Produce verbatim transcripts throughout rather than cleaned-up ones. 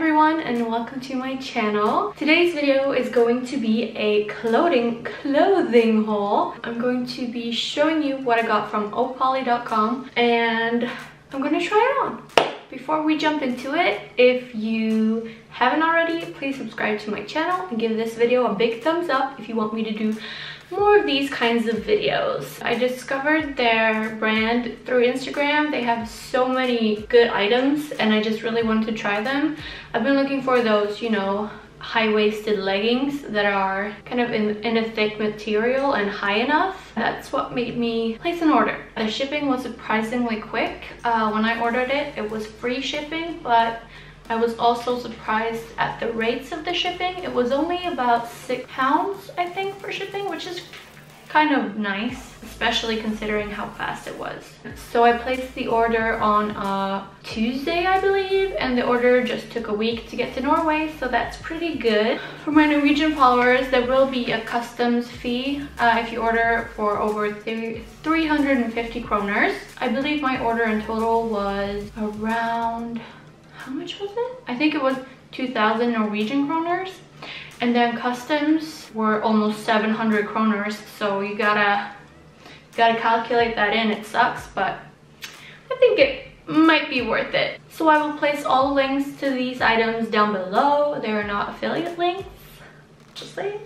everyone and welcome to my channel. Today's video is going to be a clothing clothing haul. I'm going to be showing you what I got from oh polly dot com and I'm gonna try it on. Before we jump into it, if you haven't already, please subscribe to my channel and give this video a big thumbs up if you want me to do more of these kinds of videos. I discovered their brand through Instagram. They have so many good items and I just really wanted to try them. I've been looking for those, you know, high-waisted leggings that are kind of in, in a thick material and high enough. That's what made me place an order. The shipping was surprisingly quick. Uh, when I ordered it, it was free shipping, but I was also surprised at the rates of the shipping. It was only about six pounds, I think, for shipping, which is kind of nice, especially considering how fast it was. So I placed the order on uh, Tuesday, I believe, and the order just took a week to get to Norway, so that's pretty good. For my Norwegian followers, there will be a customs fee uh, if you order for over three hundred fifty kroners. I believe my order in total was around... how much was it? I think it was two thousand Norwegian kroners, and then customs were almost seven hundred kroners, so you gotta gotta calculate that in. It sucks, but I think it might be worth it. So I will place all links to these items down below. They are not affiliate links, just saying.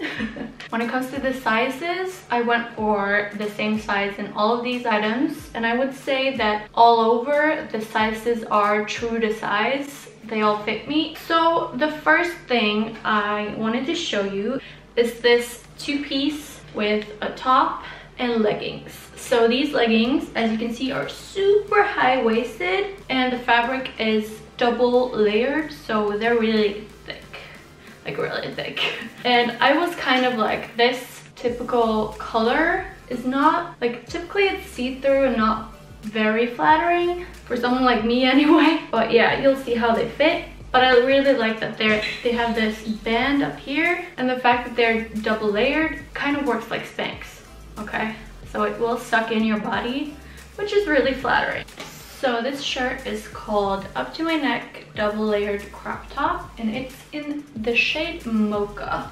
When it comes to the sizes, I went for the same size in all of these items, and I would say that all over the sizes are true to size. They all fit me. So the first thing I wanted to show you is this two-piece with a top and leggings. So these leggings, as you can see, are super high-waisted, and the fabric is double layered, so they're really thick. Like really thick. And I was kind of like, this typical color is not, like, typically it's see-through and not very flattering for someone like me anyway. But yeah, you'll see how they fit. But I really like that they're they have this band up here, and the fact that they're double layered kind of works like Spanx, okay? So it will suck in your body, which is really flattering. So this shirt is called Up to My Neck Double Layered Crop Top, and it's in the shade Mocha.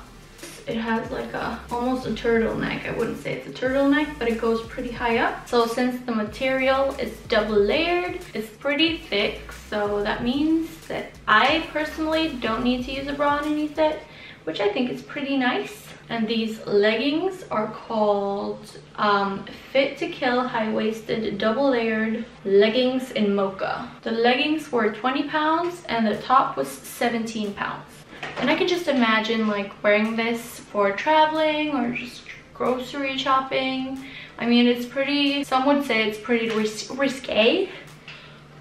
It has like a almost a turtleneck. I wouldn't say it's a turtleneck, but it goes pretty high up. So since the material is double layered, it's pretty thick, so that means that I personally don't need to use a bra underneath it, which I think is pretty nice. And these leggings are called um, Fit to Kill High-Waisted Double Layered Leggings in Mocha. The leggings were twenty pounds and the top was seventeen pounds. And I can just imagine like wearing this for traveling or just grocery shopping. I mean, it's pretty, some would say it's pretty ris risque.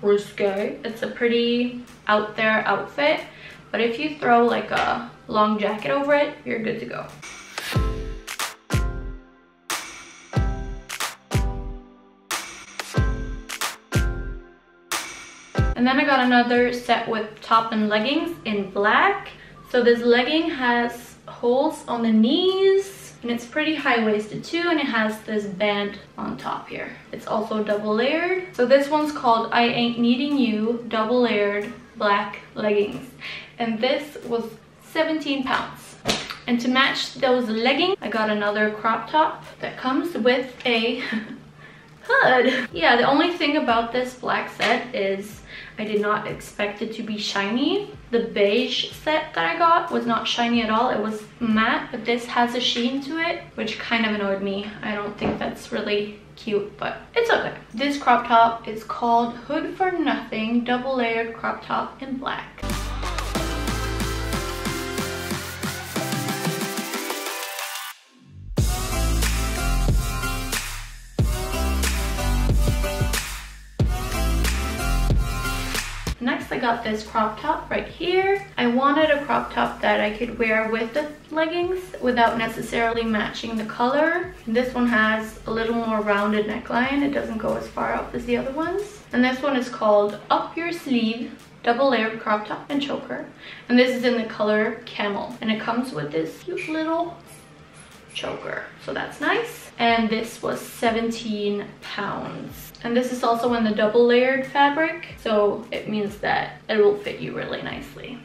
Risque. It's a pretty out there outfit. But if you throw like a long jacket over it, you're good to go. And then I got another set with top and leggings in black. So this legging has holes on the knees, and it's pretty high-waisted too, and it has this band on top here. It's also double layered. So this one's called I Ain't Needing You Double Layered Black Leggings. And this was seventeen pounds. And to match those leggings, I got another crop top that comes with a hood. Yeah, the only thing about this black set is I did not expect it to be shiny. The beige set that I got was not shiny at all. It was matte, but this has a sheen to it, which kind of annoyed me. I don't think that's really cute, but it's okay. This crop top is called Hood for Nothing Double Layered Crop Top in Black. Next, I got this crop top right here. I wanted a crop top that I could wear with the leggings without necessarily matching the color. This one has a little more rounded neckline. It doesn't go as far up as the other ones. And this one is called Up Your Sleeve Double Layered Crop Top and Choker. And this is in the color Camel. And it comes with this cute little choker, so that's nice. And this was seventeen pounds, and this is also in the double layered fabric, so it means that it will fit you really nicely.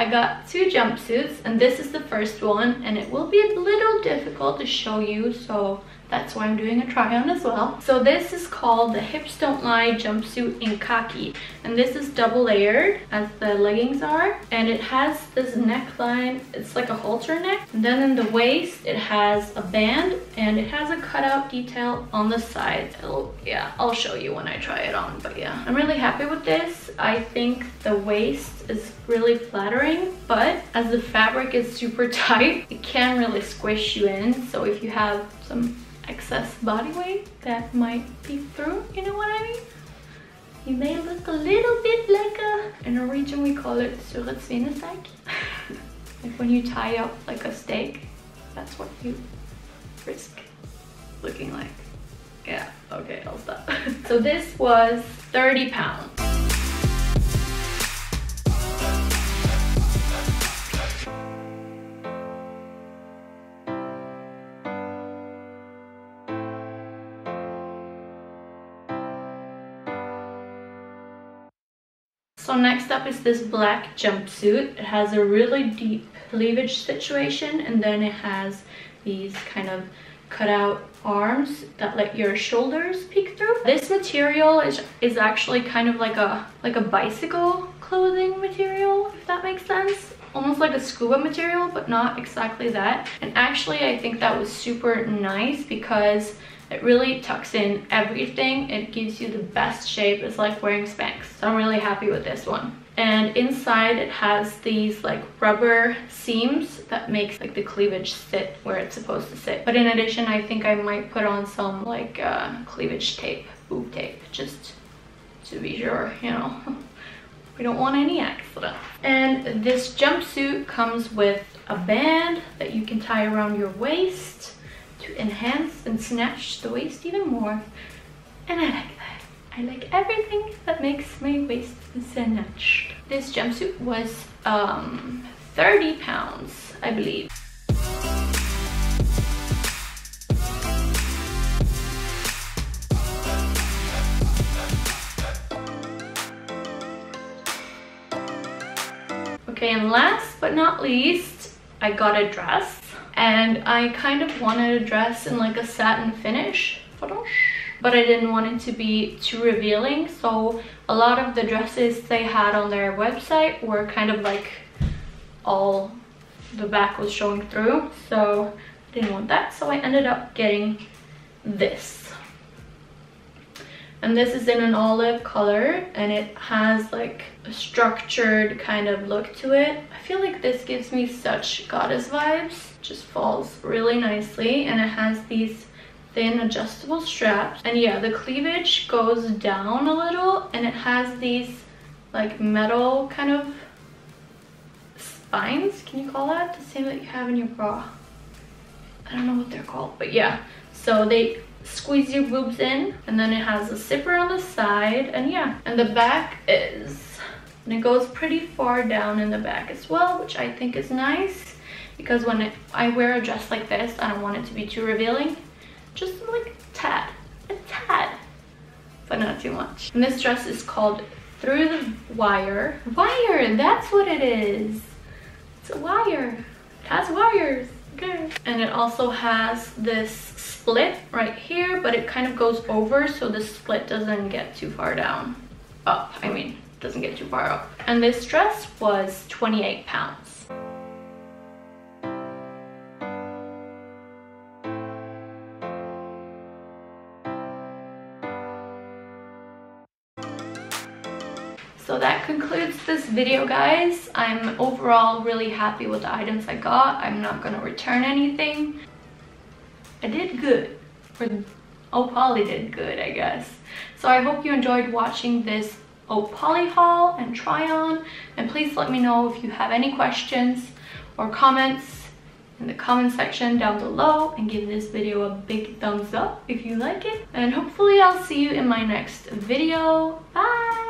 I got two jumpsuits, and this is the first one, and it will be a little difficult to show you, so that's why I'm doing a try on as well. So this is called the Hips Don't Lie jumpsuit in khaki, and this is double layered as the leggings are, and it has this neckline. It's like a halter neck, and then in the waist it has a band, and it has a cutout detail on the sides. It'll, yeah, I'll show you when I try it on, but yeah, I'm really happy with this. I think the waist is really flattering, but as the fabric is super tight, it can really squish you in, so if you have some excess body weight that might peek through, you know what I mean? You may look a little bit like a, in Norwegian we call it sur et svinesteik. Like when you tie up like a steak, that's what you risk looking like. Yeah, okay, I'll stop. So this was thirty pounds. So next up is this black jumpsuit. It has a really deep cleavage situation, and then it has these kind of cut out arms that let your shoulders peek through. This material is, is actually kind of like a like a bicycle clothing material, if that makes sense. Almost like a scuba material, but not exactly that. And actually I think that was super nice because it really tucks in everything. It gives you the best shape. It's like wearing Spanx. So I'm really happy with this one. And inside it has these like rubber seams that makes like the cleavage sit where it's supposed to sit. But in addition, I think I might put on some like uh, cleavage tape, boob tape, just to be sure, you know. We don't want any accident. And this jumpsuit comes with a band that you can tie around your waist to enhance and snatch the waist even more, and I like that. I like everything that makes my waist snatched. This jumpsuit was um, thirty pounds, I believe. Okay, and last but not least, I got a dress. And I kind of wanted a dress in like a satin finish, but I didn't want it to be too revealing. So a lot of the dresses they had on their website were kind of like all the back was showing through. So I didn't want that. So I ended up getting this. And this is in an olive color, and it has like a structured kind of look to it. I feel like this gives me such goddess vibes. Just falls really nicely, and it has these thin adjustable straps. And yeah, the cleavage goes down a little, and it has these like metal kind of spines, can you call that? The same that you have in your bra. I don't know what they're called, but yeah. So they squeeze your boobs in, and then it has a zipper on the side, and yeah, and the back is, and it goes pretty far down in the back as well, which I think is nice because when it, I wear a dress like this, I don't want it to be too revealing, just like a tad, a tad, but not too much. And this dress is called Through the Wire. Wire, that's what it is. It's a wire. It has wires. Okay. And it also has this split right here, but it kind of goes over, so the split doesn't get too far down. Up, I mean, doesn't get too far up. And this dress was twenty-eight pounds. So that concludes this video, guys. I'm overall really happy with the items I got. I'm not gonna return anything. I did good. Or Oh Polly did good, I guess. So I hope you enjoyed watching this Oh Polly haul and try on. And please let me know if you have any questions or comments in the comment section down below. And give this video a big thumbs up if you like it. And hopefully I'll see you in my next video. Bye!